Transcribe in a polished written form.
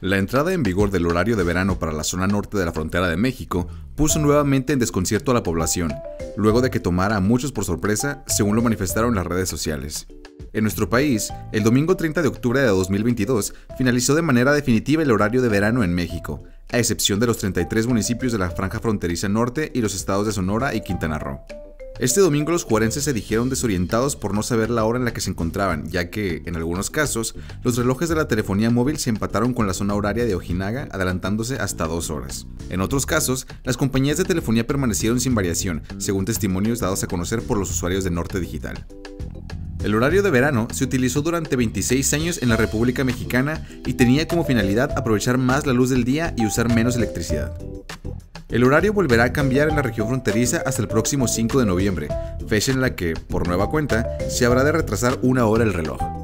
La entrada en vigor del horario de verano para la zona norte de la frontera de México puso nuevamente en desconcierto a la población, luego de que tomara a muchos por sorpresa, según lo manifestaron las redes sociales. En nuestro país, el domingo 30 de octubre de 2022 finalizó de manera definitiva el horario de verano en México, a excepción de los 33 municipios de la franja fronteriza norte y los estados de Sonora y Quintana Roo. Este domingo los juarenses se dijeron desorientados por no saber la hora en la que se encontraban, ya que, en algunos casos, los relojes de la telefonía móvil se empataron con la zona horaria de Ojinaga, adelantándose hasta 2 horas. En otros casos, las compañías de telefonía permanecieron sin variación, según testimonios dados a conocer por los usuarios de Norte Digital. El horario de verano se utilizó durante 26 años en la República Mexicana y tenía como finalidad aprovechar más la luz del día y usar menos electricidad. El horario volverá a cambiar en la región fronteriza hasta el próximo 5 de noviembre, fecha en la que, por nueva cuenta, se habrá de retrasar 1 hora el reloj.